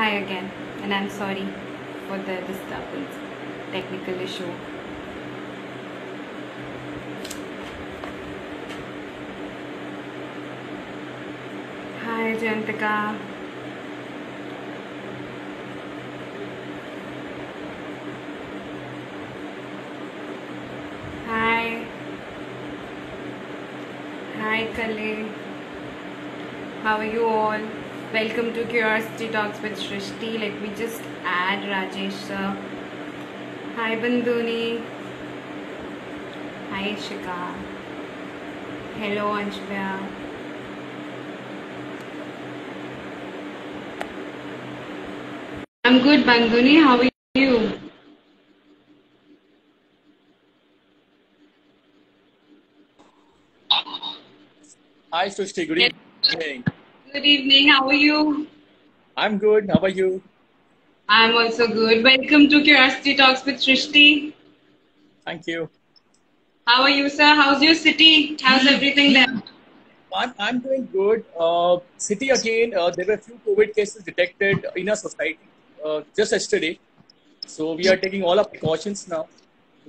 Hi again, and I'm sorry for the disturbance, technical issue. Hi Jantika. Hi Kale. How are you all? Welcome to Curiosity Talks with Shristi. Let me just add Rajesh sir. Hi Banduni. Hi Shika. Hello Anshvya. I'm good Banduni, how are you? Hi Shristi, good evening. Good evening, how are you? I'm good, how are you? I'm also good. Welcome to Curiosity Talks with Shristi. Thank you. How are you, sir? How's your city? How's everything there? I'm doing good. City again, there were a few COVID cases detected in our society just yesterday. So we are taking all our precautions now.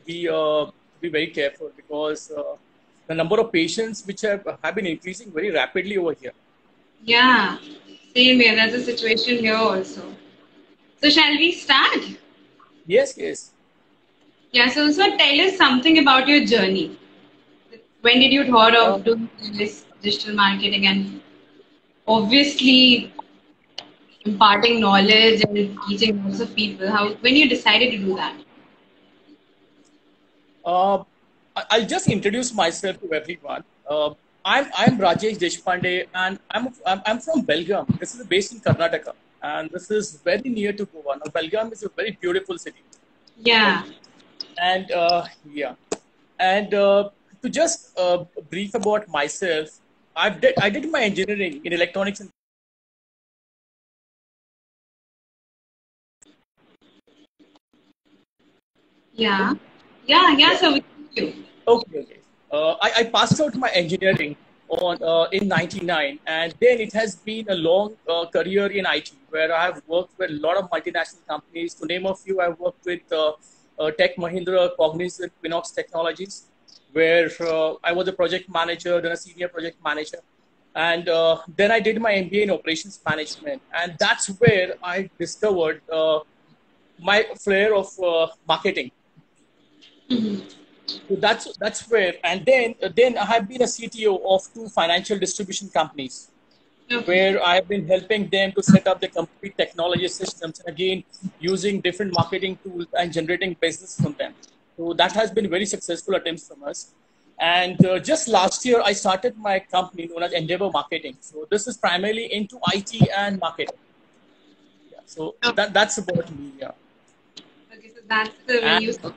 We be very careful because the number of patients which have been increasing very rapidly over here. Yeah, same here. That's the situation here also. So shall we start? Yes, yes. Yeah, so tell us something about your journey. When did you thought of doing this digital marketing and obviously imparting knowledge and teaching lots of people? When you decided to do that? I'll just introduce myself to everyone. I'm Rajesh Deshpande, and I'm from Belgaum. This is based in Karnataka, and this is very near to Goa. Now, Belgaum is a very beautiful city. Yeah. And to just brief about myself, I did my engineering in electronics and So we do. Okay. I passed out my engineering in 1999, and then it has been a long career in IT, where I have worked with a lot of multinational companies. To name a few, I worked with Tech Mahindra, Cognizant, Quinnox Technologies, where I was a project manager, then a senior project manager. And then I did my MBA in operations management. And that's where I discovered my flair of marketing. Mm-hmm. So that's where, and then I have been a CTO of 2 financial distribution companies, where I have been helping them to set up the complete technology systems, and again using different marketing tools and generating business from them. So that has been very successful attempts from us. And just last year, I started my company known as Endeavor Marketing. So this is primarily into IT and marketing. Yeah, so that's about me. Yeah. Okay, so that's the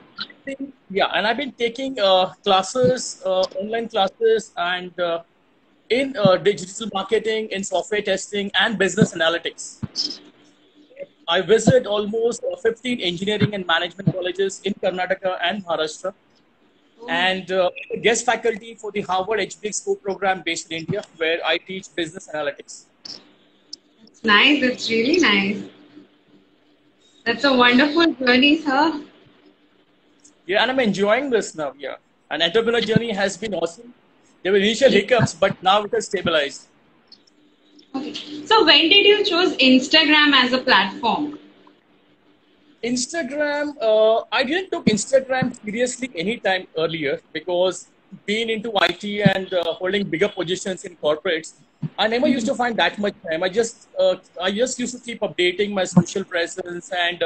yeah, and I've been taking classes, online classes, and in digital marketing, in software testing, and business analytics. I visit almost 15 engineering and management colleges in Karnataka and Maharashtra, and guest faculty for the Harvard HB school program based in India, where I teach business analytics. That's nice. That's really nice. That's a wonderful journey, sir. Yeah, and I'm enjoying this now, yeah. An entrepreneur journey has been awesome. There were initial hiccups, but now it has stabilized. Okay. So when did you choose Instagram as a platform? Instagram, I didn't take Instagram seriously any time earlier, because being into IT and holding bigger positions in corporates, I never used to find that much time. I just used to keep updating my social presence. And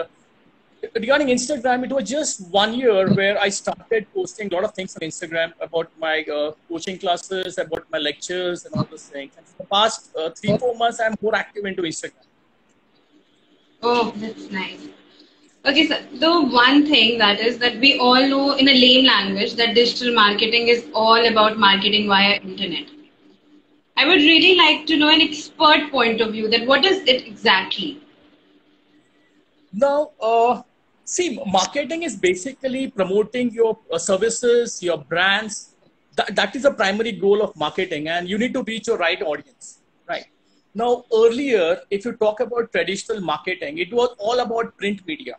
regarding Instagram, it was just 1 year where I started posting a lot of things on Instagram about my coaching classes, about my lectures, and all those things. And for the past 3-4 months, I'm more active into Instagram. Oh, that's nice. Okay, so the one thing that is that we all know in a lame language that digital marketing is all about marketing via internet. I would really like to know an expert point of view that what is it exactly? Now, see, marketing is basically promoting your services, your brands. That is the primary goal of marketing, and you need to reach your right audience, right? Now, earlier, if you talk about traditional marketing, it was all about print media,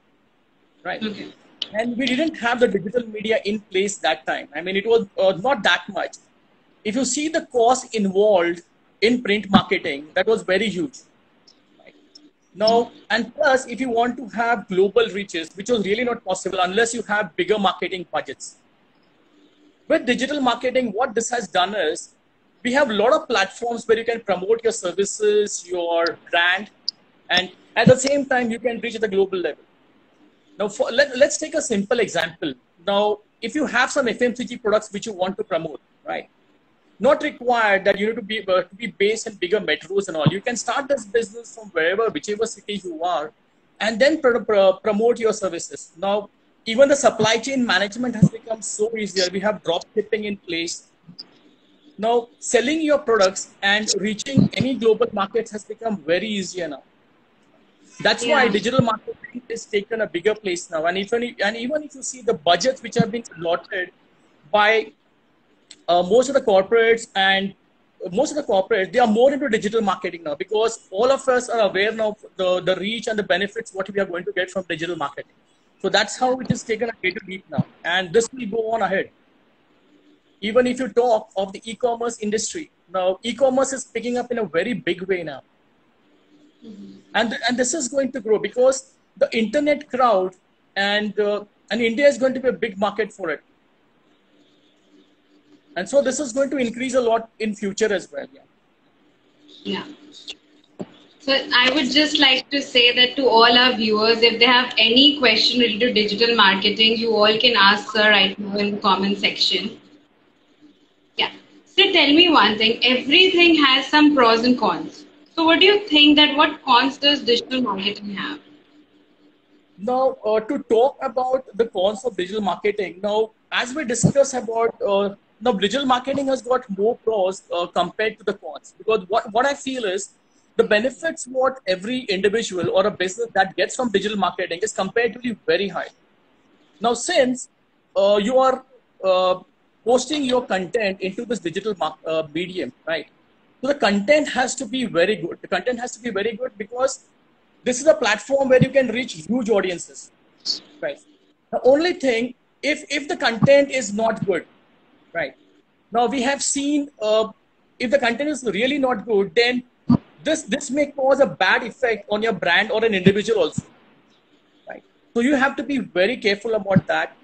right? Okay. And we didn't have the digital media in place that time. I mean, it was not that much. If you see the cost involved in print marketing, that was very huge. Right? Now, and plus, if you want to have global reaches, which was really not possible unless you have bigger marketing budgets. With digital marketing, what this has done is, we have a lot of platforms where you can promote your services, your brand, and at the same time, you can reach the global level. Now, let's take a simple example. Now, if you have some FMCG products which you want to promote, right? Not required that you need to be based in bigger metros and all. You can start this business from wherever, whichever city you are, and then promote your services. Now, even the supply chain management has become so easier. We have drop shipping in place. Now, selling your products and reaching any global markets has become very easier now. That's why digital marketing has taken a bigger place now. And, even if you see the budgets which have been allotted by most of the corporates, they are more into digital marketing now, because all of us are aware now of the reach and the benefits what we are going to get from digital marketing. So that's how it is taken a greater leap now. And this will go on ahead. Even if you talk of the e-commerce industry, now e-commerce is picking up in a very big way now. Mm-hmm. And this is going to grow because the internet crowd and India is going to be a big market for it. And so this is going to increase a lot in future as well. Yeah. So I would just like to say that to all our viewers, if they have any question related to digital marketing, you all can ask Sir right now in the comment section. Yeah. So tell me one thing, everything has some pros and cons. So what do you think that what cons does digital marketing have? Now, to talk about the cons of digital marketing, now, as we discussed about, now digital marketing has got more pros compared to the cons. Because what I feel is the benefits what every individual or a business that gets from digital marketing is comparatively very high. Now, since you are posting your content into this digital medium, right? So the content has to be very good. The content has to be very good because this is a platform where you can reach huge audiences, right? The only thing, if the content is not good, right? Now we have seen, if the content is really not good, then this may cause a bad effect on your brand or an individual also, right? So you have to be very careful about that.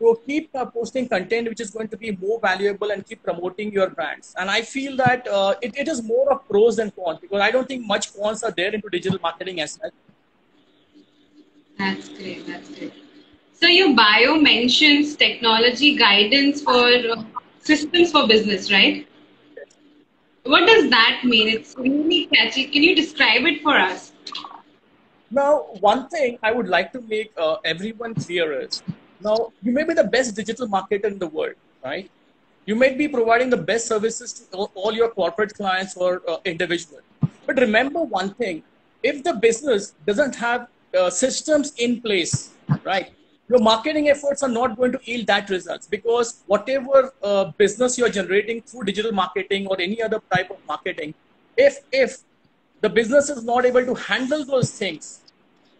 So keep posting content which is going to be more valuable and keep promoting your brands. And I feel that it is more of pros than cons, because I don't think much cons are there into digital marketing as well. That's great. That's great. So your bio mentions technology guidance for systems for business, right? What does that mean? It's really catchy. Can you describe it for us? Now, one thing I would like to make everyone clear is, now, you may be the best digital marketer in the world, right? You may be providing the best services to all your corporate clients or individuals. But remember one thing, if the business doesn't have systems in place, right? Your marketing efforts are not going to yield that results, because whatever business you're generating through digital marketing or any other type of marketing, if the business is not able to handle those things,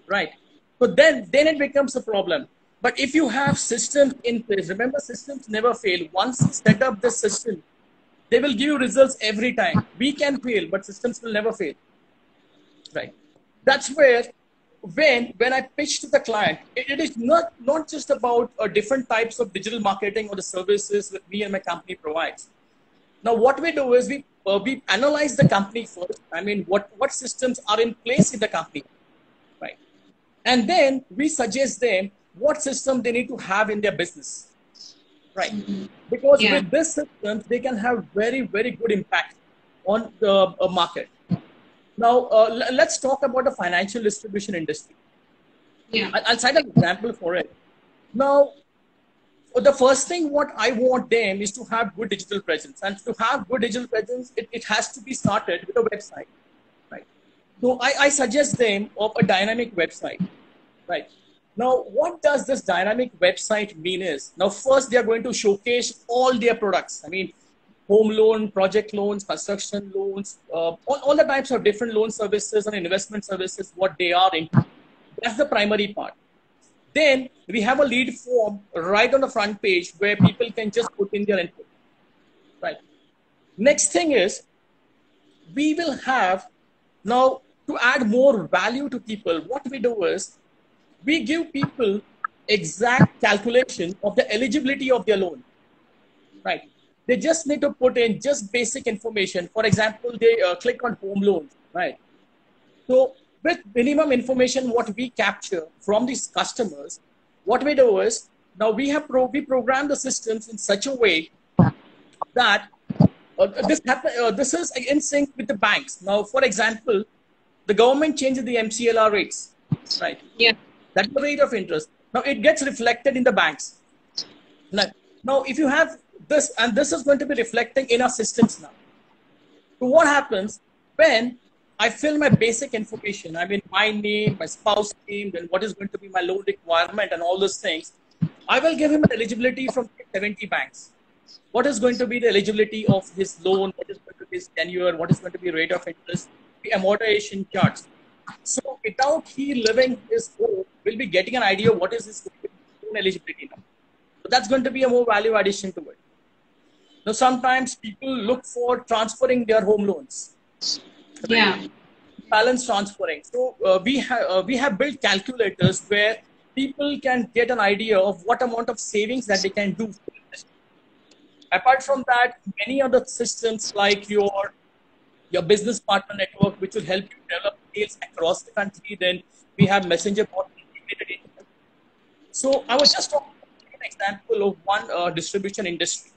right? So then it becomes a problem. But if you have systems in place, remember systems never fail. Once you set up the system, they will give you results every time. We can fail, but systems will never fail, right? That's where, when I pitch to the client, it is not just about different types of digital marketing or the services that me and my company provides. Now, what we do is we analyze the company first. I mean, what systems are in place in the company, right? And then we suggest them what system they need to have in their business, right? Because with this system, they can have very, very good impact on the market. Now, let's talk about the financial distribution industry. Yeah. I'll cite an example for it. Now, the first thing what I want them is to have good digital presence. And to have good digital presence, it has to be started with a website, right? So I suggest them of a dynamic website, right? Now, what does this dynamic website mean is, now first, they are going to showcase all their products. I mean, home loan, project loans, construction loans, all the types of different loan services and investment services, what they are into. That's the primary part. Then we have a lead form right on the front page where people can just put in their input. Right. Next thing is, we will have now to add more value to people. What we do is we give people exact calculation of the eligibility of their loan. Right. They just need to put in just basic information. For example, they click on home loan. Right. So with minimum information, what we capture from these customers, what we do is now we program the systems in such a way that this is in sync with the banks. Now, for example, the government changes the MCLR rates, right? Yeah. That's the rate of interest. Now it gets reflected in the banks. Now, if you have this, and this is going to be reflecting in our systems now. So what happens when I fill my basic information, I mean, my name, my spouse name, then what is going to be my loan requirement and all those things. I will give him an eligibility from 70 banks. What is going to be the eligibility of his loan? What is going to be his tenure? What is going to be rate of interest? The amortization charts. So without he living his loan, we'll be getting an idea of what is his loan eligibility now. So that's going to be a more value addition to it. Now, sometimes people look for transferring their home loans. Yeah. Balance transferring. So we have built calculators where people can get an idea of what amount of savings that they can do. Apart from that, many other systems like your business partner network, which will help you develop sales across the country. Then we have messenger bot integrated. So I was just talking about an example of one distribution industry.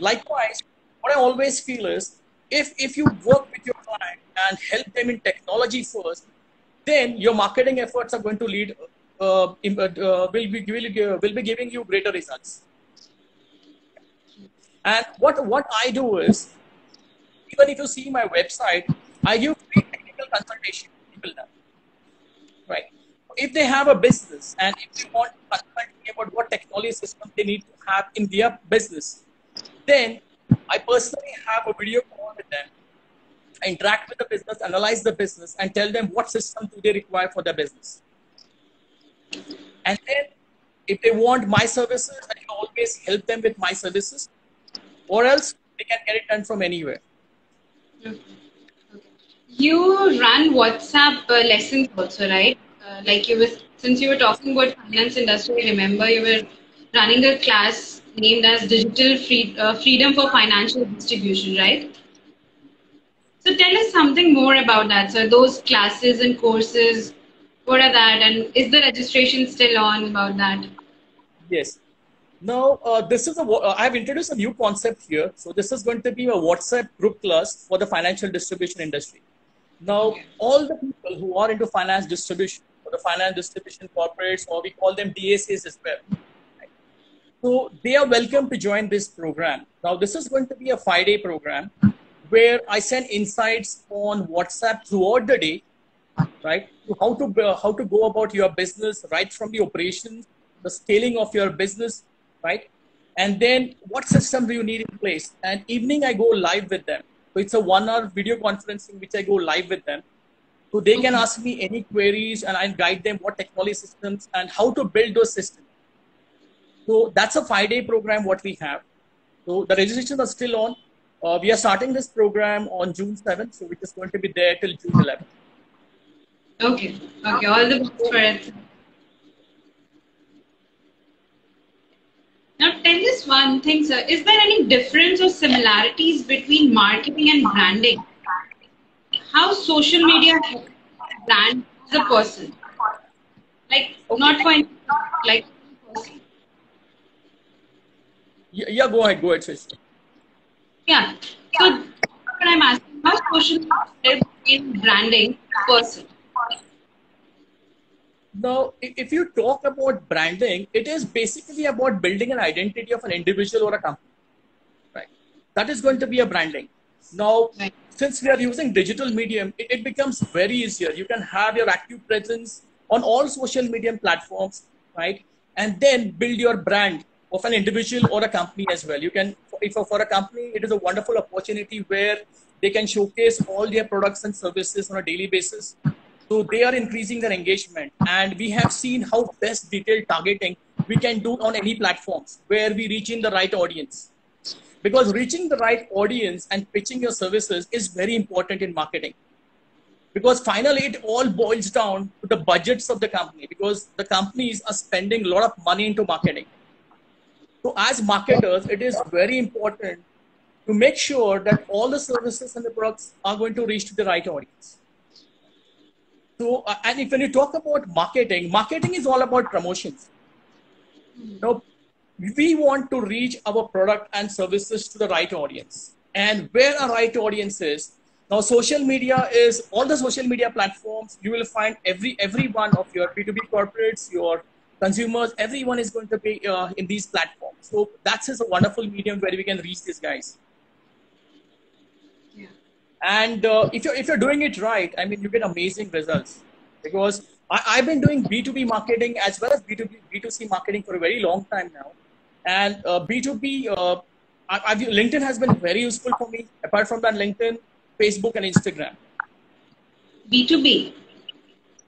Likewise, what I always feel is, if you work with your client and help them in technology first, then your marketing efforts are going to lead, will be giving you greater results. And what I do is, even if you see my website, I give free technical consultation to people now. Right? If they have a business and if they want to consult me about what technology system they need to have in their business, then I personally have a video call with them. I interact with the business, analyze the business, and tell them what system do they require for their business. And then if they want my services, I can always help them with my services, or else they can get it done from anywhere. Okay. Okay. You run WhatsApp lessons also, right? Like since you were talking about finance industry, I remember you were running a class named as Digital Freedom for Financial Distribution, right? So tell us something more about that. So those classes and courses, what are that? And is the registration still on about that? Yes. Now, I've introduced a new concept here. So this is going to be a WhatsApp group class for the financial distribution industry. Now, okay. All the people who are into finance distribution, or the finance distribution corporates, or we call them DSAs as well. So they are welcome to join this program. Now, this is going to be a 5-day program where I send insights on WhatsApp throughout the day, right? So how to go about your business, right from the operations, the scaling of your business, right? And then what system do you need in place? And evening, I go live with them. So it's a 1-hour video conferencing, which I go live with them. So they can ask me any queries and I'll guide them what technology systems and how to build those systems. So that's a 5-day program what we have. So the registrations are still on. We are starting this program on June 7th, so which is going to be there till June 11th. Okay. Okay. All the best for it. Now tell us one thing, sir. Is there any difference or similarities between marketing and branding? How social media brands the person? Like not for like. Yeah, go ahead, Shristi. Yeah. So what I'm asking, how social media in branding person? Now, if you talk about branding, it is basically about building an identity of an individual or a company. Right. That is going to be a branding. Now, right. Since we are using digital medium, it becomes very easier. You can have your active presence on all social media platforms, right? And then build your brand of an individual or a company as well. You can, for a company, it is a wonderful opportunity where they can showcase all their products and services on a daily basis. So they are increasing their engagement, and we have seen how best detailed targeting we can do on any platforms where we reach in the right audience. Because reaching the right audience and pitching your services is very important in marketing. Because finally, it all boils down to the budgets of the company, because the companies are spending a lot of money into marketing. So as marketers, it is very important to make sure that all the services and the products are going to reach to the right audience. So, and if when you talk about marketing, marketing is all about promotions. Now, we want to reach our product and services to the right audience. And where our right audience is, now social media is, all the social media platforms, you will find every one of your B2B corporates, your consumers, everyone is going to be in these platforms. So that's just a wonderful medium where we can reach these guys. Yeah. And if you're doing it right, I mean, you get amazing results. Because I've been doing B2B marketing as well as B2C marketing for a very long time now. And LinkedIn has been very useful for me. Apart from that, LinkedIn, Facebook and Instagram. B2B?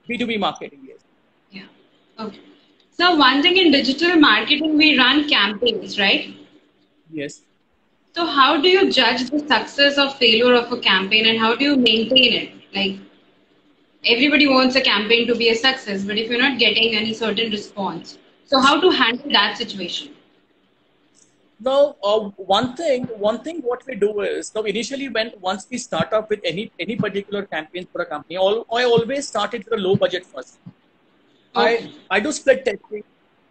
B2B marketing, yes. Yeah. Okay. So one thing in digital marketing, we run campaigns, right? Yes. So how do you judge the success or failure of a campaign, and how do you maintain it? Like, everybody wants a campaign to be a success, but if you're not getting any certain response, so how to handle that situation? Now, one thing what we do is, now initially once we start up with any particular campaign for a company, I always start it with a low budget first. Okay. I do split testing.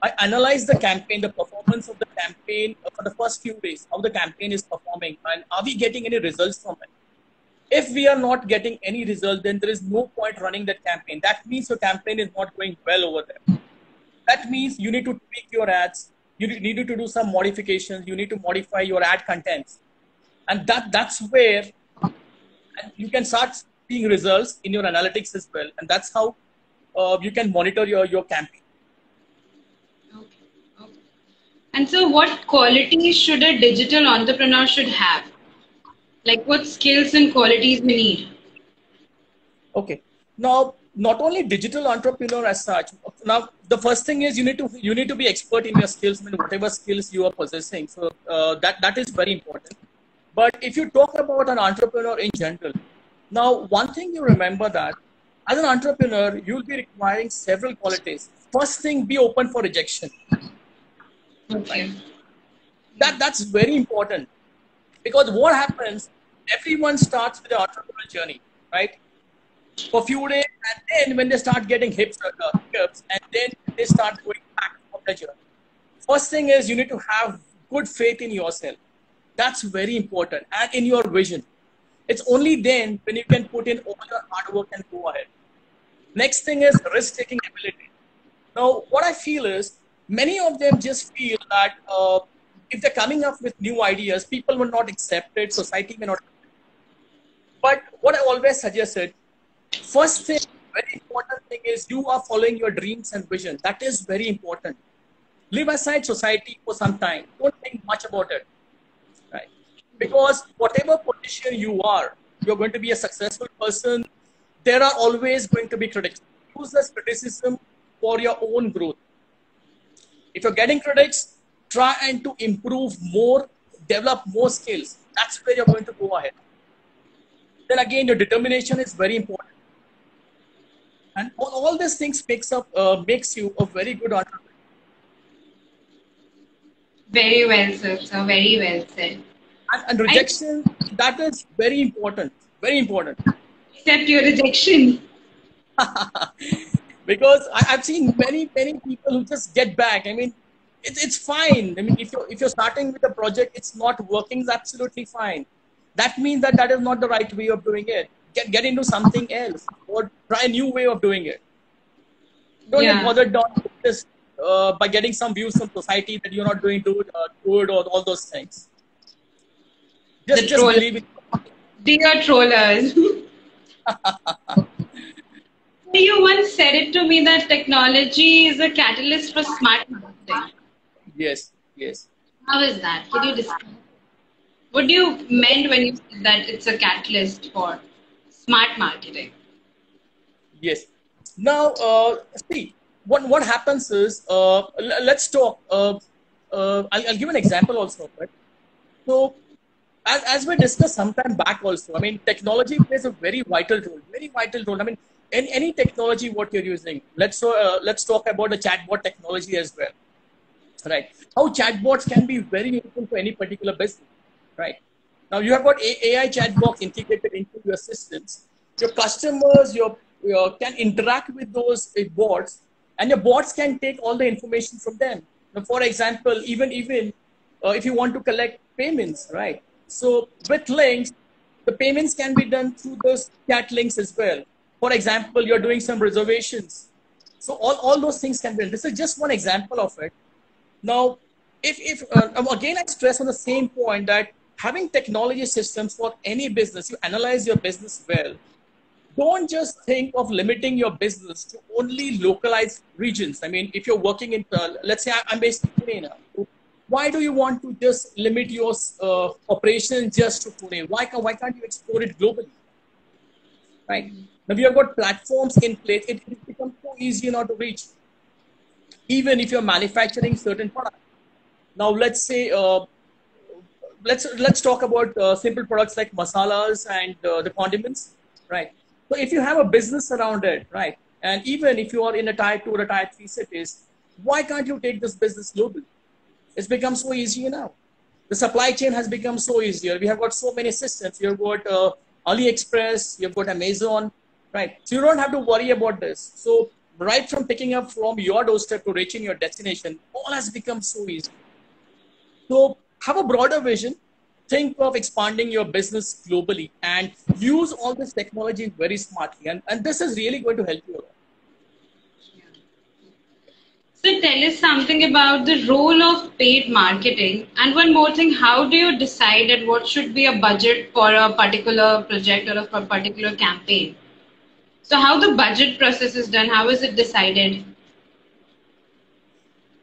I analyze the campaign, the performance of the campaign for the first few days, how the campaign is performing, and are we getting any results from it? If we are not getting any result, then there is no point running that campaign. That means your campaign is not going well over there. That means you need to tweak your ads. You need to do some modifications. You need to modify your ad contents. And that's where you can start seeing results in your analytics as well. And that's how you can monitor your campaign. Okay. Okay. And so what qualities should a digital entrepreneur should have? Like what skills and qualities we need? Okay. Now, not only digital entrepreneur as such. Now, the first thing is you need to be expert in your skills, I mean, whatever skills you are possessing. So that is very important. But if you talk about an entrepreneur in general, now one thing you remember that as an entrepreneur, you'll be requiring several qualities. First thing, be open for rejection. Okay. That's very important. Because what happens, everyone starts with the entrepreneurial journey, right? For a few days, and then when they start getting hiccups, and then they start going back on the journey. First thing is you need to have good faith in yourself. That's very important. And in your vision. It's only then when you can put in all your hard work and go ahead. Next thing is risk-taking ability. Now, what I feel is many of them just feel that if they're coming up with new ideas, people will not accept it, society may not. But what I always suggested, first thing, very important thing is you are following your dreams and vision. That is very important. Leave aside society for some time. Don't think much about it. Right? Because whatever position you are, you're going to be a successful person. There are always going to be critics. Use this criticism for your own growth. If you're getting critics, try and to improve more, develop more skills. That's where you're going to go ahead. Then again, your determination is very important. And all these things makes you a very good entrepreneur. Very well, sir. So very well said. And rejection, that is very important. Very important. Accept your rejection. Because I've seen many, many people who just get back. I mean, it's fine. I mean, if you're starting with a project, it's not working, it's absolutely fine. That means that is not the right way of doing it. Get into something else or try a new way of doing it. Don't get bothered down this by getting some views from society that you're not doing good or all those things. Just believe it. They are trollers. You once said it to me that technology is a catalyst for smart marketing. Yes. Yes. How is that? Can you describe? What do you meant when you said that it's a catalyst for smart marketing? Yes. Now, see, what happens is, let's talk. I'll give an example also, right? So, as we discussed sometime back also, I mean, technology plays a very vital role, I mean, in any technology what you're using, let's talk about the chatbot technology as well, right? How chatbots can be very useful for any particular business, right? Now, you have got AI chatbots integrated into your systems. Your customers can interact with those bots, and your bots can take all the information from them. Now, for example, even if you want to collect payments, right? So with links, the payments can be done through those chat links as well. For example, you're doing some reservations. So all those things can be done. This is just one example of it. Now, again, I stress on the same point that having technology systems for any business, you analyze your business well. Don't just think of limiting your business to only localized regions. I mean, if you're working in, let's say I'm based in Pune now. Why do you want to just limit your operation just to Pune? Why can't you explore it globally? Right? Now, we have got platforms in place. It becomes so easy now to reach, even if you're manufacturing certain products. Now, let's say, let's talk about simple products like masalas and the condiments. Right. So if you have a business around it, right, and even if you are in a tier 2 or a tier 3 cities, why can't you take this business globally? It's become so easy now. The supply chain has become so easier. We have got so many systems. You've got AliExpress, you've got Amazon, right? So you don't have to worry about this. So right from picking up from your doorstep to reaching your destination, all has become so easy. So have a broader vision. Think of expanding your business globally and use all this technology very smartly. And this is really going to help you a lot. So tell us something about the role of paid marketing. And one more thing, how do you decide at what should be a budget for a particular project or a particular campaign? So how the budget process is done, how is it decided?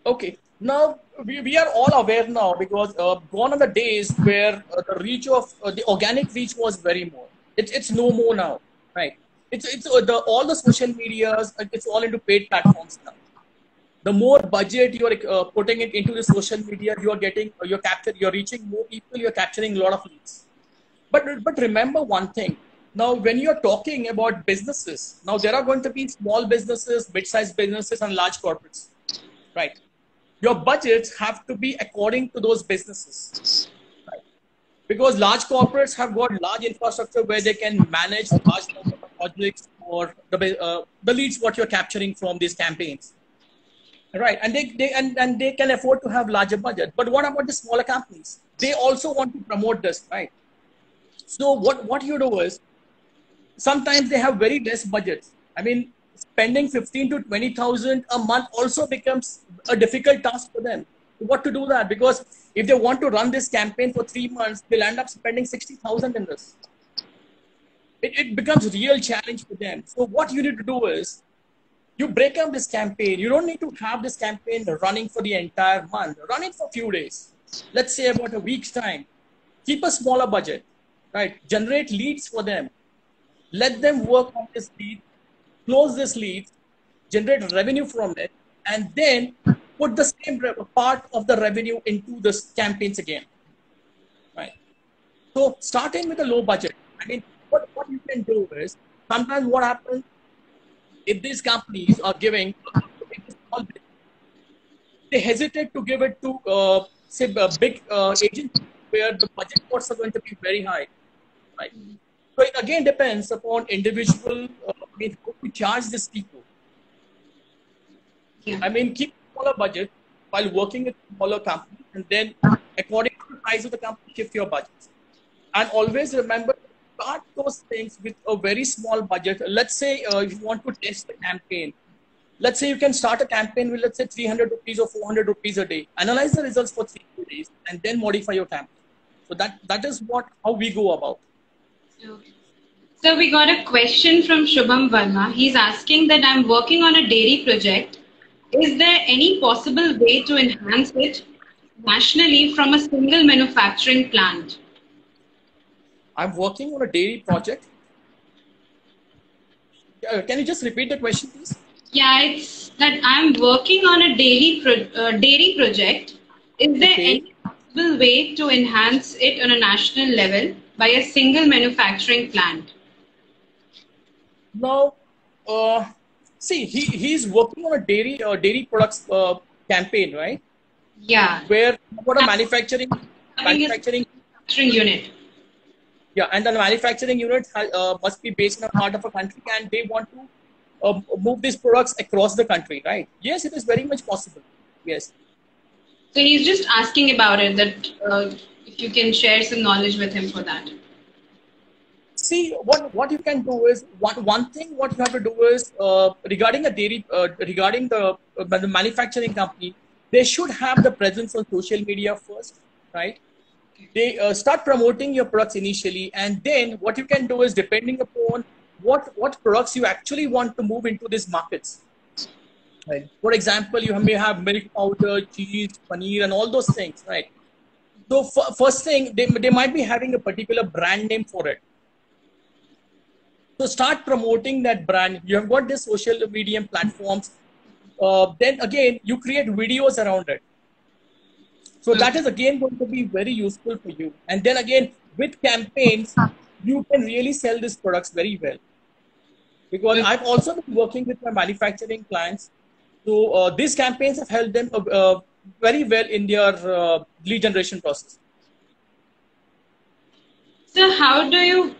Okay. Now, we are all aware now because gone are the days where the organic reach was very more. It's no more now, right? All the social medias, it's all into paid platforms now. The more budget you're putting it into the social media, you're reaching more people, you're capturing a lot of leads. But remember one thing. Now, when you're talking about businesses, now there are going to be small businesses, mid-sized businesses, and large corporates, right? Your budgets have to be according to those businesses, right? Because large corporates have got large infrastructure where they can manage large number of projects or the leads what you're capturing from these campaigns, right? And they can afford to have larger budget. But what about the smaller companies? They also want to promote this, right? So what you do is sometimes they have very less budgets. I mean, spending 15 to 20,000 a month also becomes a difficult task for them. What to do that? Because if they want to run this campaign for 3 months, they'll end up spending 60,000 in this. It becomes a real challenge for them. So what you need to do is you break up this campaign. You don't need to have this campaign running for the entire month. Run it for a few days. Let's say about a week's time. Keep a smaller budget, right? Generate leads for them. Let them work on this lead. Close this lead, generate revenue from it, and then put the same part of the revenue into the campaigns again, right? So starting with a low budget, I mean, what you can do is, sometimes what happens, if these companies are giving, they hesitate to give it to, say, a big agency where the budget costs are going to be very high, right? So it again depends upon individual, how to charge these people. Yeah. I mean, keep a smaller budget while working with smaller companies, and then according to the size of the company, shift your budget. And always remember, start those things with a very small budget. Let's say if you want to test the campaign. Let's say you can start a campaign with, let's say, 300 rupees or 400 rupees a day. Analyze the results for 3 days and then modify your campaign. So that is how we go about. Okay. So we got a question from Shubham Verma. He's asking that I'm working on a dairy project. Is there any possible way to enhance it? nationally from a single manufacturing plant? I'm working on a dairy project. Can you just repeat the question, please? Yeah, it's that I'm working on a dairy project. Is there any possible way to enhance it on a national level by a single manufacturing plant? Now, see, he's working on a dairy products campaign, right? Yeah. Where what a manufacturing unit. Yeah, and the manufacturing unit must be based in the heart of a country, and they want to move these products across the country, right? Yes, it is very much possible. Yes. So he's just asking about it, that if you can share some knowledge with him for that. See, what you can do is, one thing you have to do is, regarding a dairy, regarding the manufacturing company, they should have the presence on social media first, right? They start promoting your products initially, and then what you can do is, depending upon what products you actually want to move into these markets. Right. For example, you may have milk powder, cheese, paneer, and all those things, right? So first thing, they might be having a particular brand name for it. So start promoting that brand. You have got the social media platforms. Then again, you create videos around it. So that is again going to be very useful for you. And then again, with campaigns, you can really sell these products very well. Because I've also been working with my manufacturing clients. So these campaigns have helped them very well in their lead generation process. So how do you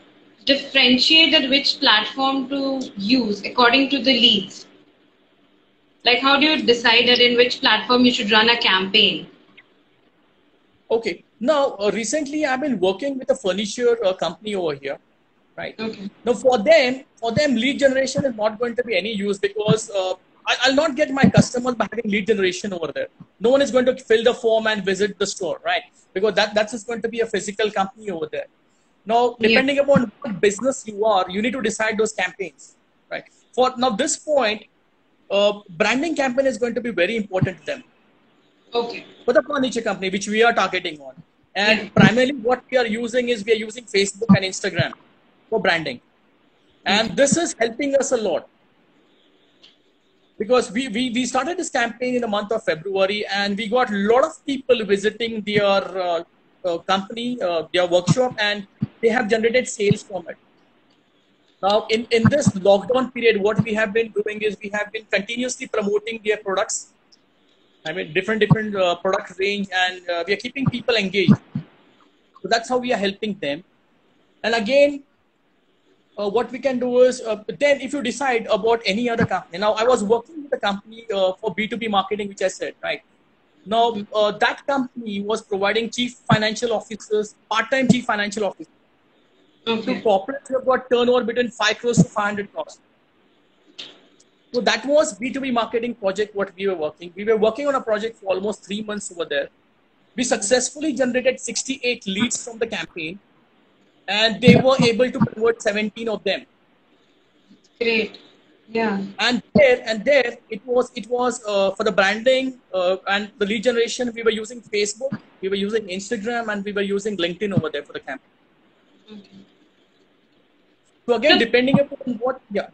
differentiate that which platform to use according to the leads? Like, how do you decide that in which platform you should run a campaign? Okay. Now, recently I've been working with a furniture company over here. Right. Okay. Now for them, lead generation is not going to be any use, because I'll not get my customers by having lead generation over there. No one is going to fill the form and visit the store, right? Because that's just going to be a physical company over there. Now, depending upon what business you are, you need to decide those campaigns, right? For now, this point, branding campaign is going to be very important to them. Okay. For the furniture company, which we are targeting on, and primarily what we are using is we are using Facebook and Instagram for branding, and this is helping us a lot, because we started this campaign in the month of February, and we got a lot of people visiting their company, their workshop, and they have generated sales from it. Now in this lockdown period, what we have been doing is we have been continuously promoting their products. I mean, different product range, and we are keeping people engaged. So that's how we are helping them. And again, what we can do is, then if you decide about any other company. Now, I was working with a company for B2B marketing, which I said, right? Now, that company was providing chief financial officers, part-time chief financial officers. Okay. To corporates who have got turnover between 5 crores to 500 crores. So that was B2B marketing project what we were working. We were working on a project for almost 3 months over there. We successfully generated 68 leads from the campaign, and they were able to convert 17 of them. Great. Yeah. And there it was for the branding and the lead generation, we were using Facebook, we were using Instagram, and we were using LinkedIn over there for the campaign. Okay. So again, depending upon what, yeah.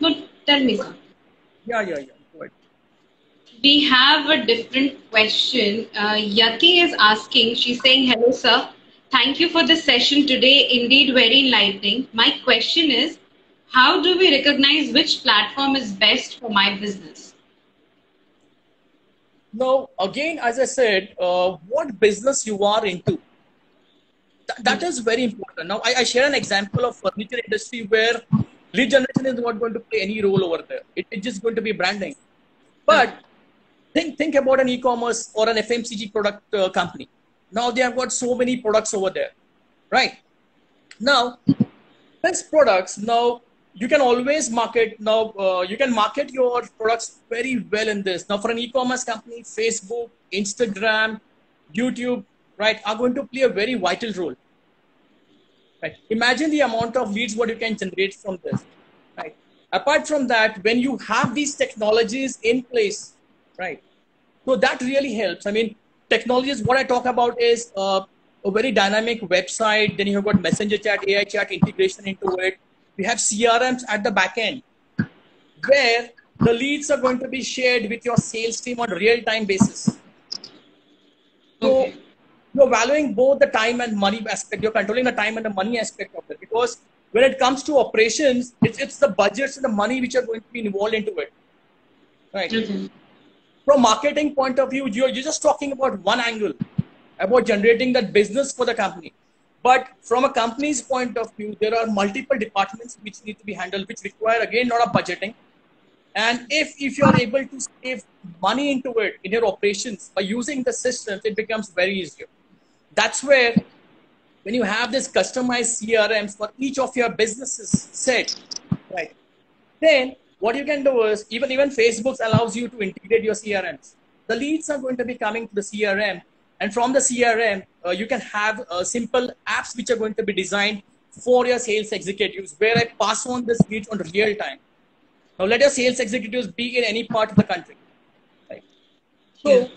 No, tell me, sir. Yeah. Go ahead. We have a different question. Yati is asking, she's saying, hello, sir. Thank you for the session today. Indeed, very enlightening. My question is, how do we recognize which platform is best for my business? Now, again, as I said, what business you are into. That is very important. Now, I share an example of furniture industry where lead generation is not going to play any role over there. It's just going to be branding. But think about an e-commerce or an FMCG product company. Now they have got so many products over there, right? Now, these products, now you can always market. Now you can market your products very well in this. Now for an e-commerce company, Facebook, Instagram, YouTube, right, are going to play a very vital role. Right. Imagine the amount of leads what you can generate from this. Right. Apart from that, when you have these technologies in place, right, so that really helps. I mean, Technologies, what I talk about is a very dynamic website. Then you have got messenger chat, AI chat integration into it. We have CRMs at the back end where the leads are going to be shared with your sales team on a real-time basis. So okay. You're valuing both the time and money aspect. You're controlling the time and the money aspect of it. Because when it comes to operations, it's the budgets and the money which are going to be involved into it. Right. Okay. From marketing point of view, you're just talking about one angle, about generating that business for the company. But from a company's point of view, there are multiple departments which need to be handled, which require, again, a lot of budgeting. And if you're able to save money into it, in your operations, by using the systems, it becomes very easier. That's where, when you have this customized CRMs for each of your businesses set, right, then what you can do is, even Facebook allows you to integrate your CRMs. The leads are going to be coming to the CRM. And from the CRM, you can have simple apps which are going to be designed for your sales executives, where I pass on this leads on real time. Now, let your sales executives be in any part of the country. Right? So, yeah.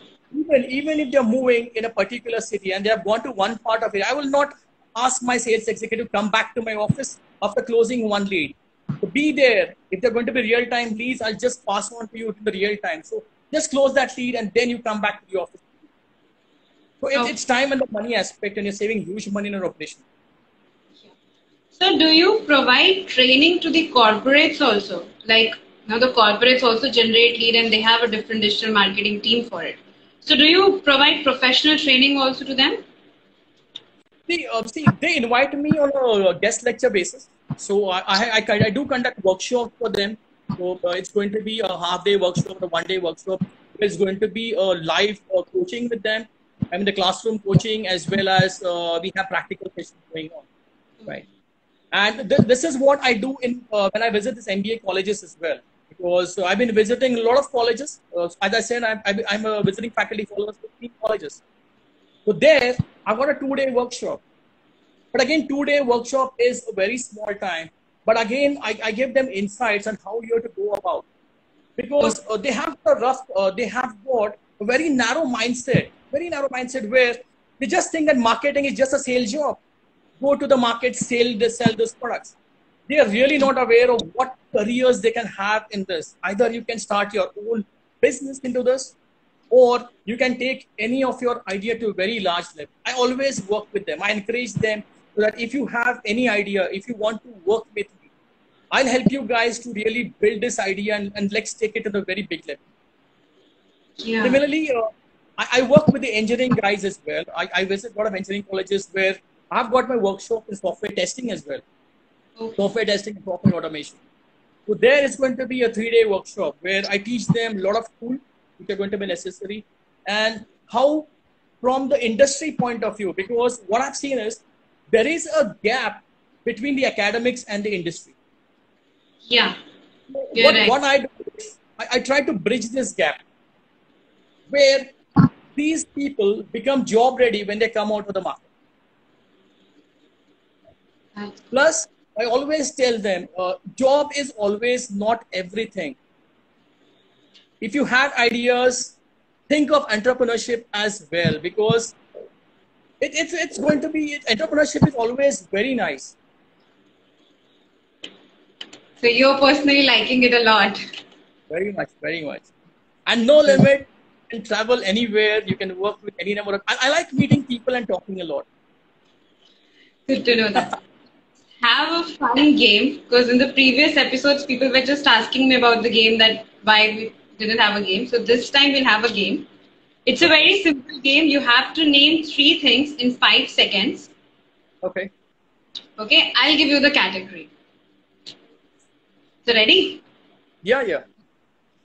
even if they're moving in a particular city and they have gone to one part of it, I will not ask my sales executive to come back to my office after closing one lead. So be there. If they're going to be real-time leads, I'll just pass on to you in the real-time. So, just close that lead and then you come back to the office. So, it's time and the money aspect, and you're saving huge money in your operation. So, do you provide training to the corporates also? Like, now the corporates also generate lead and they have a different digital marketing team for it. So, do you provide professional training also to them? See, they invite me on a guest lecture basis. So, I do conduct workshops for them. So, it's going to be a half-day workshop or a one-day workshop. It's going to be a live coaching with them. I mean, the classroom coaching, as well as we have practical sessions going on. Right. And this is what I do in when I visit these MBA colleges as well. Because I've been visiting a lot of colleges. As I said, I'm a visiting faculty for 15 colleges. So there, I've got a two-day workshop. But again, two-day workshop is a very small time. But again, I give them insights on how you have to go about. Because they have got a very narrow mindset. Very narrow mindset where they just think that marketing is just a sales job. Go to the market, sell those products. They are really not aware of what careers they can have in this. Either you can start your own business into this, or you can take any of your idea to a very large level. I always work with them. I encourage them so that if you have any idea, if you want to work with me, I'll help you guys to really build this idea and let's take it to the very big level. Yeah. Similarly, I work with the engineering guys as well. I visit a lot of engineering colleges where I've got my workshop in software testing as well. Okay. Software testing and software automation. So there is going to be a three-day workshop where I teach them a lot of tools which are going to be necessary and how from the industry point of view, because what I've seen is there is a gap between the academics and the industry. Yeah. What I do is I try to bridge this gap where these people become job ready when they come out of the market. Plus, I always tell them, job is always not everything. If you have ideas, think of entrepreneurship as well, because it's going to be, entrepreneurship is always very nice. So you're personally liking it a lot. Very much, very much. And no limit, you can travel anywhere, you can work with any number of, I like meeting people and talking a lot. Good to know that. Have a fun game, because in the previous episodes, people were just asking me about the game, that why we didn't have a game. So this time we'll have a game. It's a very simple game. You have to name three things in 5 seconds. Okay. Okay, I'll give you the category. So ready? Yeah, yeah.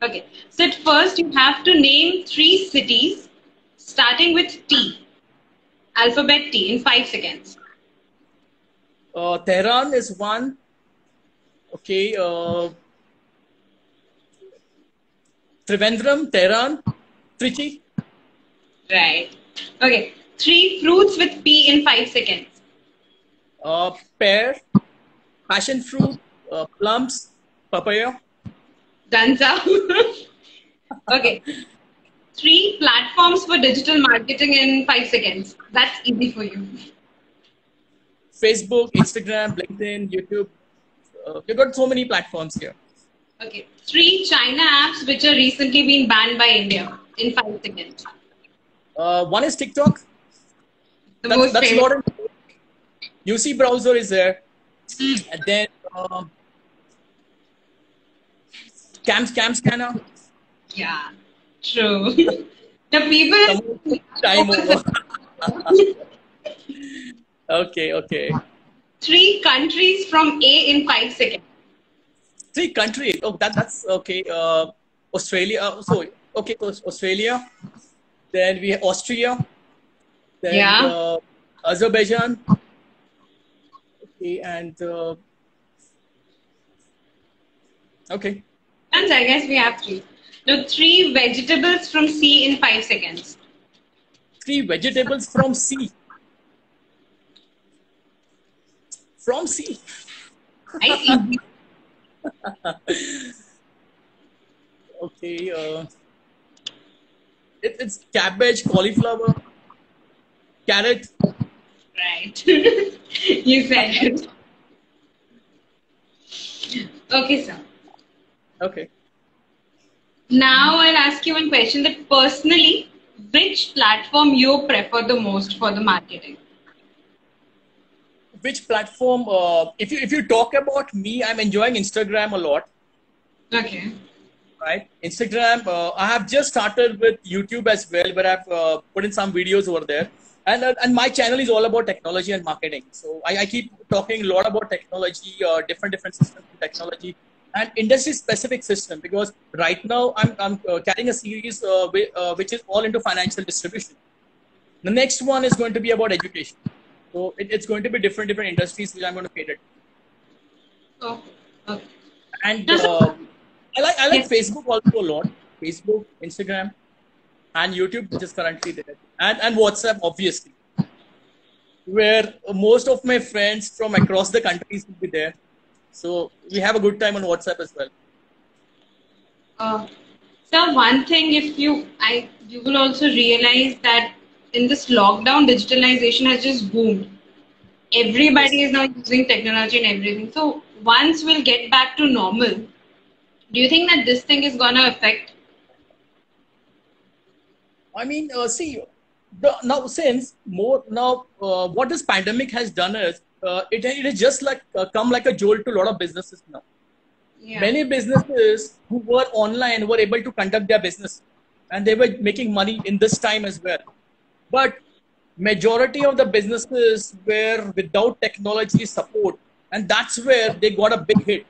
Okay. So at first, you have to name three cities starting with T, alphabet T, in 5 seconds. Tehran is one. Okay. Trivandrum, Tehran, Trichy. Right. Okay. Three fruits with P in 5 seconds. Pear, passion fruit, plums, papaya. Danza. Okay. 3 platforms for digital marketing in 5 seconds. That's easy for you. Facebook, Instagram, LinkedIn, YouTube. You've got so many platforms here. Okay. 3 China apps which are recently being banned by India in 5 seconds. One is TikTok. That's modern. UC browser is there. And then Cam Scanner. Yeah. True. The people. Time over. Okay. 3 countries from A in 5 seconds. 3 countries. Oh, that's okay. Australia. So okay, Australia. Then we have Austria. Then Azerbaijan. Okay, and okay. And I guess we have 3. No, 3 vegetables from C in 5 seconds. 3 vegetables from C. From C. I see. Okay. It's cabbage, cauliflower, carrot. Right. You said it. Okay, sir. Okay. Now I'll ask you one question that personally, which platform you prefer the most for the marketing? Which platform? If you talk about me, I'm enjoying Instagram a lot. Okay. Right. Instagram. I have just started with YouTube as well, but I've put in some videos over there. And my channel is all about technology and marketing. So I keep talking a lot about technology, different systems in technology. And industry-specific system, because right now I'm carrying a series which is all into financial distribution. The next one is going to be about education. So it's going to be different industries which I'm going to cater. Oh, okay. And I like Facebook also a lot. Facebook, Instagram, and YouTube, which is currently there, and WhatsApp obviously, where most of my friends from across the countries will be there. So we have a good time on WhatsApp as well. So one thing, you will also realize that in this lockdown, digitalization has just boomed. Everybody is now using technology and everything. So once we'll get back to normal, do you think that this thing is going to affect? I mean, what this pandemic has done is, it has just come like a jolt to a lot of businesses now. Yeah. Many businesses who were online were able to conduct their business and they were making money in this time as well. But majority of the businesses were without technology support, and that's where they got a big hit.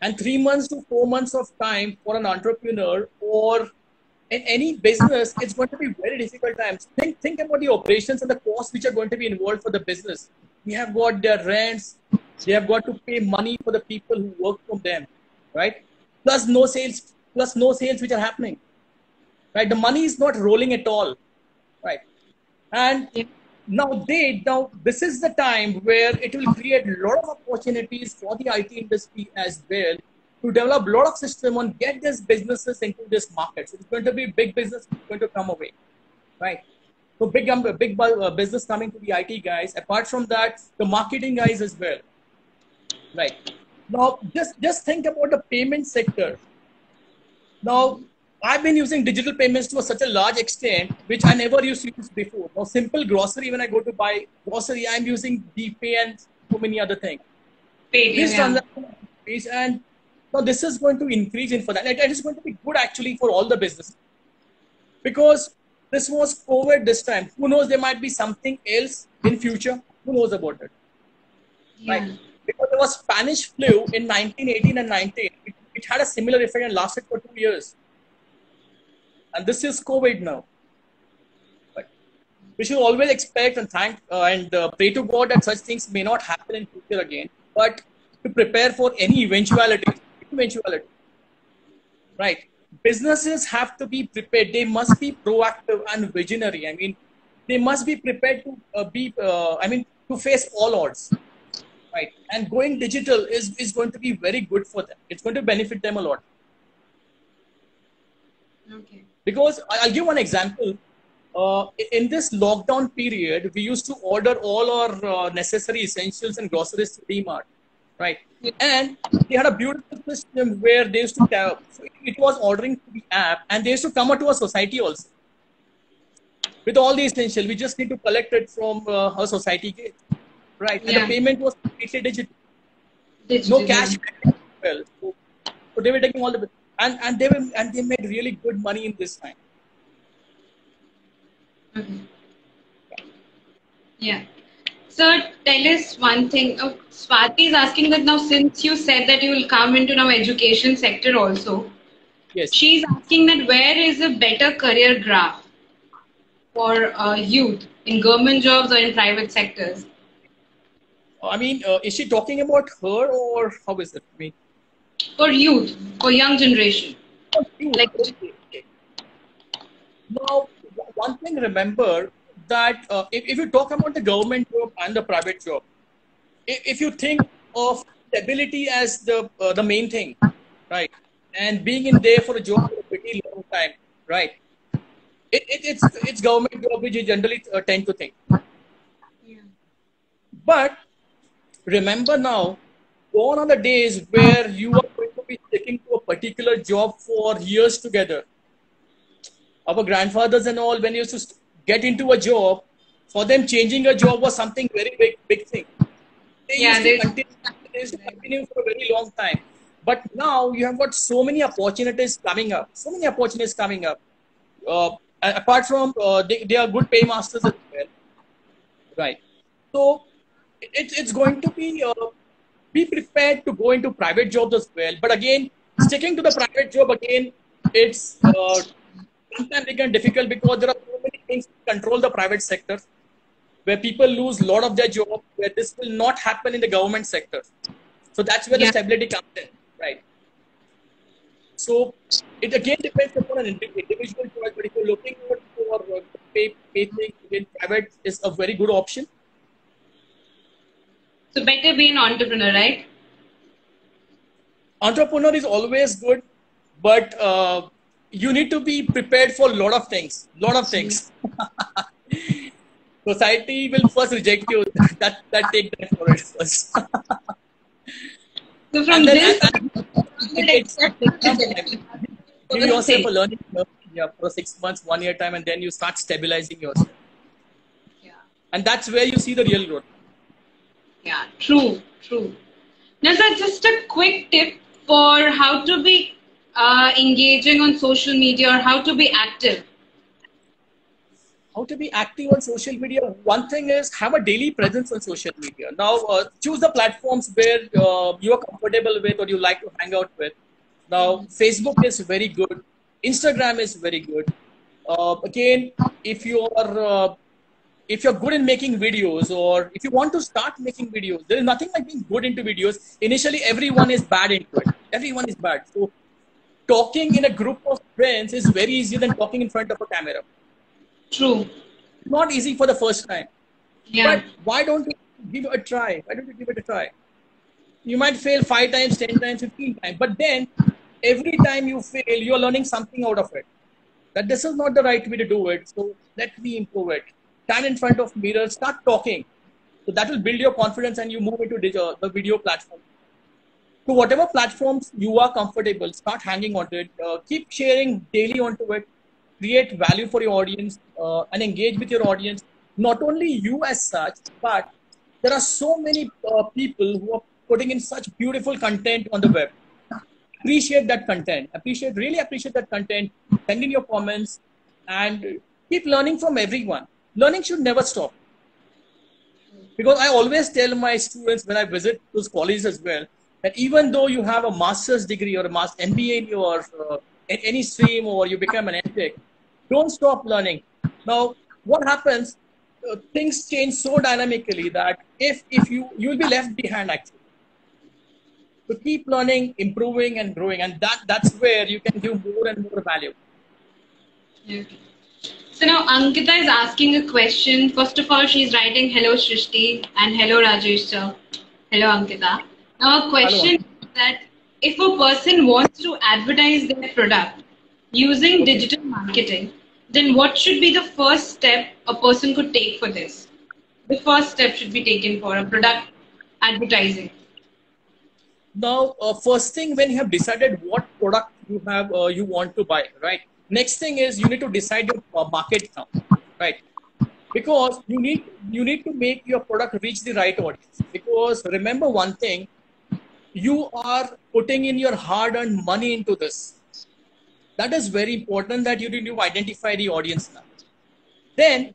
And 3 months to 4 months of time for an entrepreneur or in any business, it's going to be very difficult times. Think about the operations and the costs which are going to be involved for the business. They have got their rents, they have got to pay money for the people who work from them, right? Plus no sales which are happening, right? The money is not rolling at all, right? And now this is the time where it will create a lot of opportunities for the IT industry as well to develop a lot of system on get these businesses into this market. So it's going to be big business going to come away, right? So big business coming to the IT guys. Apart from that, the marketing guys as well, right? Now, just think about the payment sector. Now, I've been using digital payments to such a large extent, which I never used to use before. Now, simple grocery, when I go to buy grocery, I'm using D-Pay and so many other things. And now this is going to increase in for that. It is going to be good actually for all the businesses, because this was COVID this time. Who knows, there might be something else in future. Who knows about it? Yeah. Right? Because there was Spanish flu in 1918 and 19. It had a similar effect and lasted for 2 years. And this is COVID now. But we should always expect and thank and pray to God that such things may not happen in future again. But to prepare for any eventuality, right? Businesses have to be prepared. They must be proactive and visionary. I mean, they must be prepared to to face all odds, right? And going digital is going to be very good for them. It's going to benefit them a lot. Okay. Because I'll give one example. In this lockdown period, we used to order all our necessary essentials and groceries to DMART, right? And they had a beautiful system where they used to have, it was ordering through the app, and they used to come out to our society also. With all the essentials, we just need to collect it from our society gate, right? Yeah. And the payment was completely digital. No cash. Well, so they were taking all the, and they made really good money in this time. Yeah. Sir, tell us one thing. Oh, Swati is asking that now, since you said that you will come into now education sector also. Yes. She's asking that where is a better career graph for youth in government jobs or in private sectors? I mean, is she talking about her or how is it? I mean, for youth, for young generation. For youth. Like, okay. Now, one thing, remember that if you talk about the government job and the private job, if you think of stability as the main thing, right, and being in there for a job for a pretty long time, right, it's government job which you generally tend to think. Yeah. But remember now, gone are the days where you are going to be sticking to a particular job for years together. Our grandfathers and all, when you used to get into a job, for them changing a job was something very big thing. They used to continue for a very long time. But now you have got so many opportunities coming up. Apart from, they are good paymasters as well. Right. So it's going to be prepared to go into private jobs as well. But again, sticking to the private job again, it's... sometimes it can be difficult because there are so many things that control the private sector where people lose a lot of their job, where this will not happen in the government sector. So that's where the stability comes in, right? So it again depends upon an individual choice, but if you're looking for pay thing, then private is a very good option. So better be an entrepreneur, right? Entrepreneur is always good, but you need to be prepared for a lot of things. Society will first reject you. That take that for it first. So from this, give yourself a learning for 6 months, 1 year time, and then you start stabilizing yourself. Yeah. And that's where you see the real growth. Yeah, true. Now, sir, just a quick tip for how to be engaging on social media, or how to be active? How to be active on social media? One thing is have a daily presence on social media. Now, choose the platforms where you are comfortable with or you like to hang out with. Now, Facebook is very good. Instagram is very good. Again, if you're good in making videos, or if you want to start making videos, there is nothing like being good into videos. Initially, everyone is bad into it. Everyone is bad. So, talking in a group of friends is very easier than talking in front of a camera. True. Not easy for the first time. Yeah. But why don't you give it a try? You might fail 5 times, 10 times, 15 times. But then every time you fail, you're learning something out of it. That this is not the right way to do it. So let me improve it. Stand in front of mirror, start talking. So that will build your confidence and you move into the video platform. To whatever platforms you are comfortable, start hanging on to it. Keep sharing daily onto it. Create value for your audience and engage with your audience. Not only you as such, but there are so many people who are putting in such beautiful content on the web. Appreciate that content. Really appreciate that content. Send in your comments and keep learning from everyone. Learning should never stop. Because I always tell my students when I visit those colleges as well, that even though you have a master's degree or a MBA in your in any stream, or you become an MTech, don't stop learning. Now, what happens? Things change so dynamically that if you will be left behind actually. So keep learning, improving, and growing, and that's where you can give more and more value. Okay. So now Ankita is asking a question. First of all, she's writing, "Hello Shristi," and "Hello Rajesh sir." Hello Ankita. Now, a question is that if a person wants to advertise their product using digital marketing, then what should be the first step a person could take for this? The first step should be taken for a product advertising. Now, first thing, when you have decided what product you have, you want to buy, right? Next thing is you need to decide your market now, right? Because you need to make your product reach the right audience. Because remember one thing, you are putting in your hard-earned money into this. That is very important, that you need to identify the audience now. Then,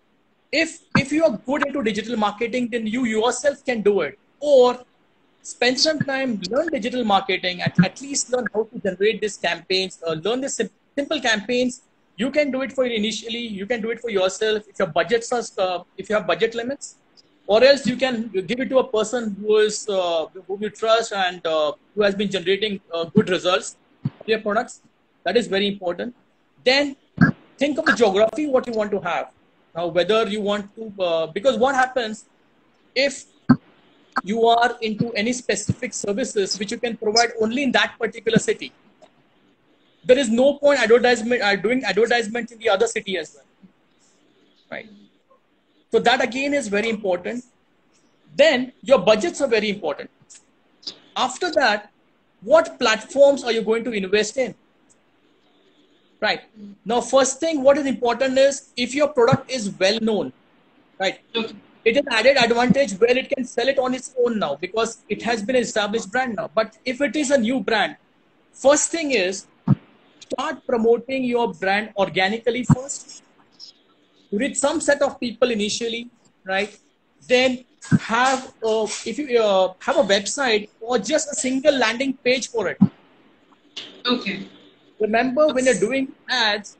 if you are good into digital marketing, then you yourself can do it. Or spend some time, learn digital marketing, at least learn how to generate these campaigns, learn the simple campaigns. You can do it for initially, you can do it for yourself if your budgets are, if you have budget limits, or else you can give it to a person who is, who you trust and who has been generating good results for your products. That is very important. Then think of the geography, what you want to have. Now, whether you want to, because what happens if you are into any specific services which you can provide only in that particular city, there is no point doing advertisement in the other city as well, right? So that again is very important. Then your budgets are very important. After that, what platforms are you going to invest in? Right. Now, first thing, what is important is if your product is well known, right? It is added advantage where it can sell it on its own now because it has been an established brand now. But if it is a new brand, first thing is start promoting your brand organically first. You reach some set of people initially, right? Then have if you have a website or just a single landing page for it. Okay. Remember, when you're doing ads,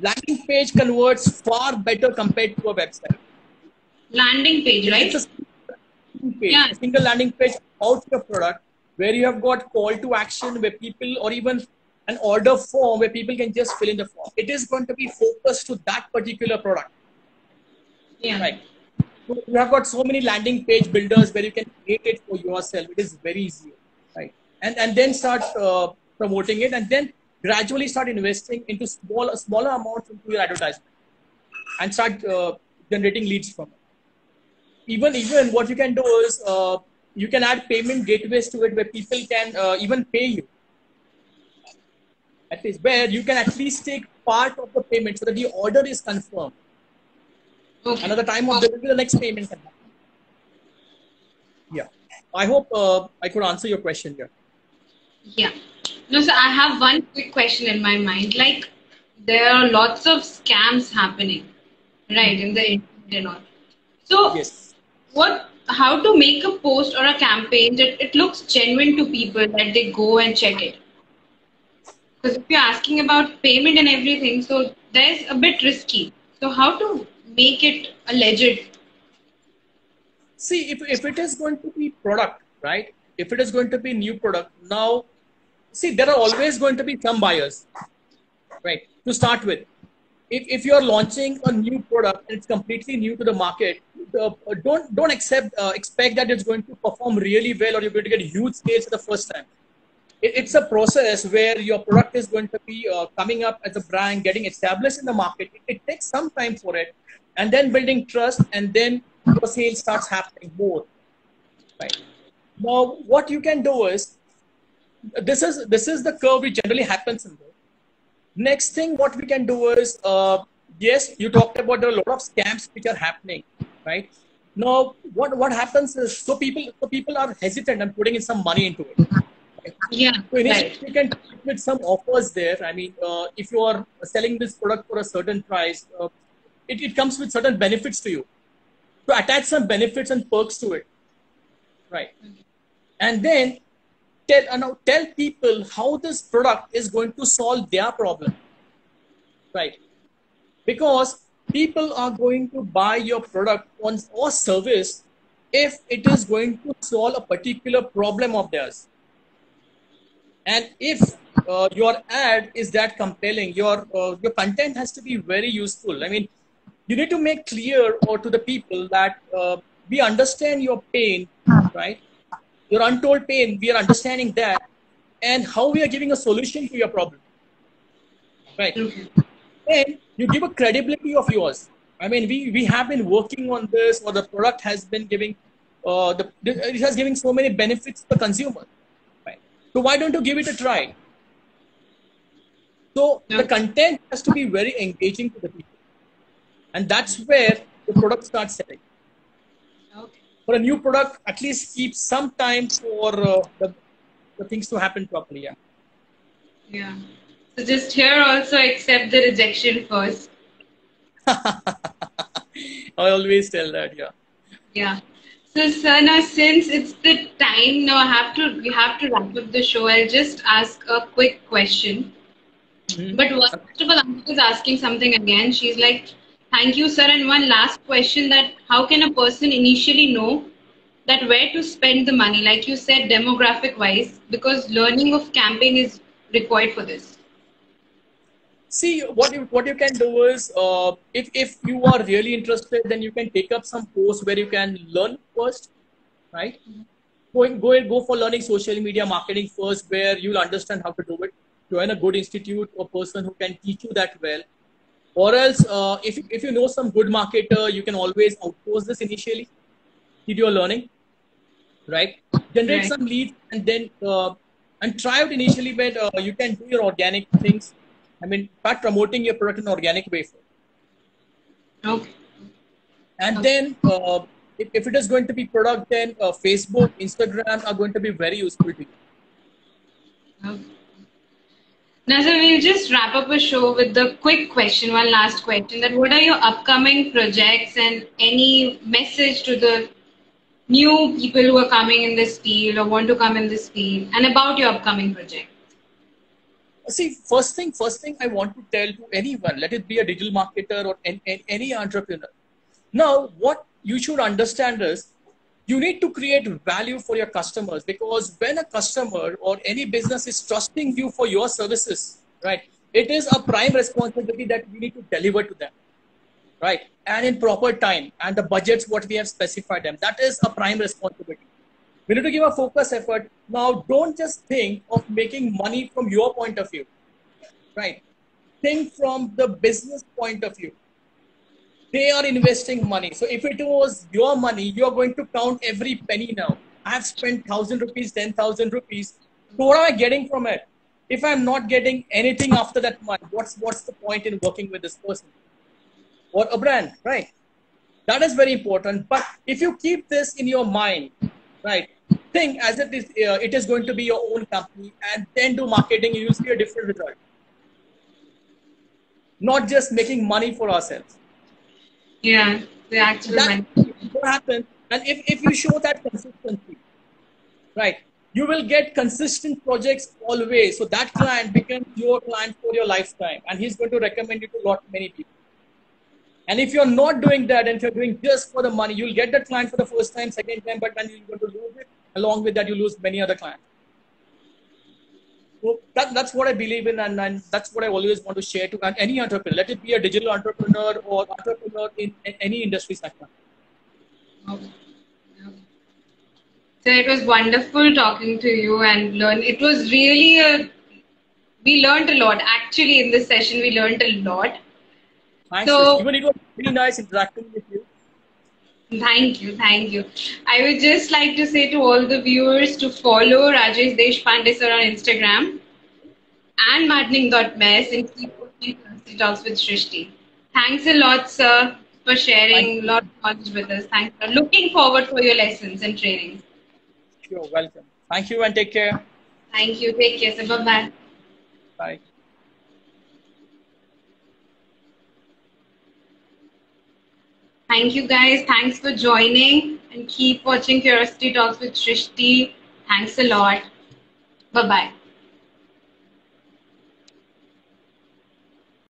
landing page converts far better compared to a website. Landing page, right? It's a single, page, yeah. Single landing page about your product where you have got call to action where people, or even an order form where people can just fill in the form. It is going to be focused to that particular product. Yeah. Right. So you have got so many landing page builders where you can create it for yourself. It is very easy. Right. And then start promoting it, and then gradually start investing into smaller amounts into your advertisement and start generating leads from it. Even what you can do is you can add payment gateways to it where people can even pay you. At least where you can at least take part of the payment so that the order is confirmed. Okay. Another time of delivery, the next payment can happen. Yeah. I hope I could answer your question here. Yeah. No, so I have one quick question in my mind. Like, there are lots of scams happening, right, in the internet and all. So, yes. How to make a post or a campaign that it looks genuine to people, that they go and check it? Because if you're asking about payment and everything, so there's a bit risky. So, how to make it a legit? See, if it is going to be product, right? If it is going to be new product, now, see, there are always going to be some buyers, right? To start with, if you're launching a new product and it's completely new to the market, don't expect that it's going to perform really well or you're going to get huge sales for the first time. It's a process where your product is going to be coming up as a brand, getting established in the market. It takes some time for it, and then building trust, and then your sales starts happening more, right? Now, what you can do is, this is the curve which generally happens in there. Next thing, what we can do is, yes, you talked about there are a lot of scams which are happening, right? Now, what happens is, so people are hesitant and putting in some money into it. Right? Yeah. So right. You can put some offers there. I mean, if you are selling this product for a certain price, it comes with certain benefits to you. So attach some benefits and perks to it, right? And then tell people how this product is going to solve their problem, right? Because people are going to buy your product or service if it is going to solve a particular problem of theirs. And if your ad is that compelling, your content has to be very useful. I mean, you need to make clear to the people that we understand your pain, right? Your untold pain, we are understanding that, and how we are giving a solution to your problem. right? Okay. Then you give a credibility of yours. I mean, we have been working on this, or the product has been giving, it has given so many benefits to the consumer, right? So why don't you give it a try? So the content has to be very engaging to the people, and that's where the product starts selling. Okay. For a new product, at least keep some time for the things to happen properly. Yeah. Yeah. So just here also accept the rejection first. I always tell that, yeah. Yeah. So sir, now since it's the time now, we have to wrap up the show. I'll just ask a quick question. Mm-hmm. But first of all, Ankit is asking something again. She's like, "Thank you, sir." And one last question: that how can a person initially know that where to spend the money? Like you said, demographic-wise, because learning of campaign is required for this. See, what you can do is, if you are really interested, then you can take up some course where you can learn first, right? Mm-hmm. Go for learning social media marketing first, where you'll understand how to do it. Join a good institute or person who can teach you that well. Or else, if you know some good marketer, you can always outsource this initially. Keep your learning, right? Generate some leads, and then and try out initially. But you can do your organic things. I mean, start promoting your product in an organic way first. Okay. And then, if it is going to be product, then Facebook, Instagram are going to be very useful to you. Okay. Now, sir, we'll just wrap up a show with the quick question, one last question, that what are your upcoming projects and any message to the new people who are coming in this field or want to come in this field, and about your upcoming project? See, first thing I want to tell to anyone, let it be a digital marketer or any entrepreneur. Now, what you should understand is you need to create value for your customers, because when a customer or any business is trusting you for your services, right, it is a prime responsibility that we need to deliver to them, right? And in proper time and the budgets, what we have specified them, that is a prime responsibility. We need to give a focus effort. Now, don't just think of making money from your point of view, right? Think from the business point of view. They are investing money. So if it was your money, you're going to count every penny now. I have spent 1,000 rupees, 10,000 rupees. So what am I getting from it? If I'm not getting anything after that month, what's the point in working with this person or a brand, right? That is very important. But if you keep this in your mind, right, think as if it is going to be your own company, and then do marketing, you will see a different result. Not just making money for ourselves. Yeah, the actual money. What happens? And if you show that consistency, right, you will get consistent projects always. So that client becomes your client for your lifetime, and he's going to recommend you to many people. And if you're not doing that, and if you're doing just for the money, you'll get that client for the first time, second time, but then you're going to lose it. Along with that, you lose many other clients. So that's what I believe in, and that's what I always want to share to any entrepreneur. Let it be a digital entrepreneur or entrepreneur in any industry sector. Okay. Okay. So it was wonderful talking to you and learn. It was really we learned a lot. Actually, in this session, we learned a lot. Thanks. So, even it was really nice interacting with you. Thank you, thank you. I would just like to say to all the viewers to follow Rajesh Deshpande sir on Instagram and marketing.mess, and keep watching Curiosity Talks with Shristi. Thanks a lot, sir, for sharing a lot of knowledge with us. Thanks. Looking forward for your lessons and trainings. You're welcome. Thank you and take care. Thank you. Take care, sir. Bye-bye. Bye. Thank you, guys. Thanks for joining, and keep watching Curiosity Talks with Shristi. Thanks a lot. Bye-bye.